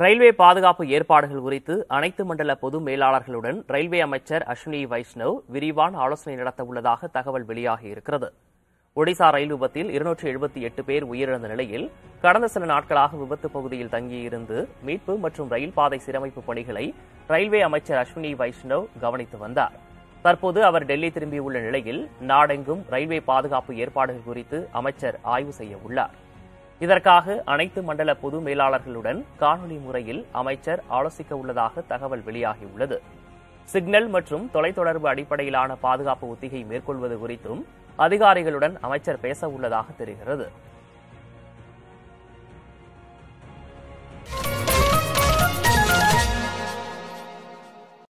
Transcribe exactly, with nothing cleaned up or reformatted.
Railway பாதுகாப்பு ஏற்பாடுகள் குறித்து அனைத்து மண்டல பொது மேலாளர்களுடன் ரயில்வே அமைச்சர் அஸ்வினி வைஷ்ணவ் விரிவான ஆலோசனை நடத்த உள்ளதாக தகவல் வெளியாகியிருக்கிறது. ஒடிசா ரயில் விபத்தில் இருநூற்றி எழுபத்தி எட்டு பேர் உயிரிழந்த நிலையில் கடந்த சில நாட்களாக விபத்து பகுதியில் தங்கியிருந்து மீட்பு மற்றும் ரயில் பாதை சீரமைப்பு பணிகளை ரயில்வே அமைச்சர் அஸ்வினி வைஷ்ணவ் கவனித்து வந்தார். தற்போது அவர் டெல்லி திரும்பியுள்ள நிலையில் நாடெங்கும் ரயில்வே பாதுகாப்பு ஏற்பாடுகள் குறித்து அமைச்சர் ஆய்வு செய்ய உள்ளார். இதற்காக அனைத்து மண்டல பொது மேலாளர்களுடன் காணொலி முறையில் அமைச்சர் ஆலோசிக்க உள்ளதாக தகவல் வெளியாகியுள்ளது. சிக்னல் மற்றும் தொலைத்தொடர்பு அடிப்படையிலான பாதுகாப்பு ஒத்திகை மேற்கொள்வது குறித்தும் அதிகாரிகளுடன் அமைச்சர் பேச உள்ளதாக தெரிகிறது.